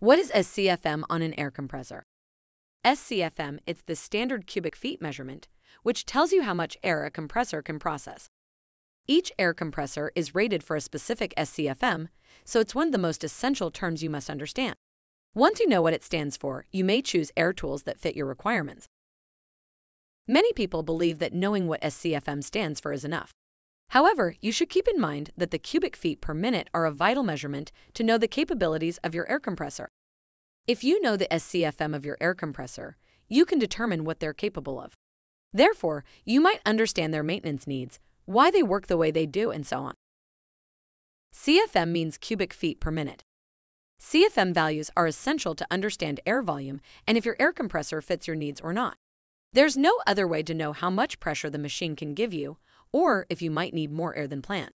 What is SCFM on an air compressor? SCFM is the standard cubic feet measurement, which tells you how much air a compressor can process. Each air compressor is rated for a specific SCFM, so it's one of the most essential terms you must understand. Once you know what it stands for, you may choose air tools that fit your requirements. Many people believe that knowing what SCFM stands for is enough. However, you should keep in mind that the cubic feet per minute are a vital measurement to know the capabilities of your air compressor. If you know the SCFM of your air compressor, you can determine what they're capable of. Therefore, you might understand their maintenance needs, why they work the way they do, and so on. CFM means cubic feet per minute. CFM values are essential to understand air volume and if your air compressor fits your needs or not. There's no other way to know how much pressure the machine can give you, or if you might need more air than planned.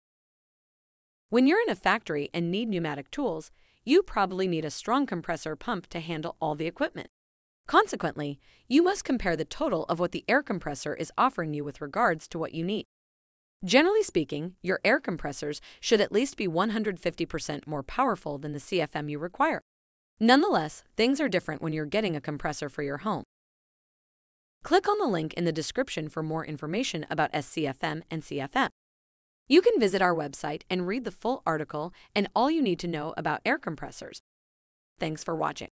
When you're in a factory and need pneumatic tools, you probably need a strong compressor pump to handle all the equipment. Consequently, you must compare the total of what the air compressor is offering you with regards to what you need. Generally speaking, your air compressors should at least be 150% more powerful than the CFM you require. Nonetheless, things are different when you're getting a compressor for your home. Click on the link in the description for more information about SCFM and CFM. You can visit our website and read the full article and all you need to know about air compressors. Thanks for watching.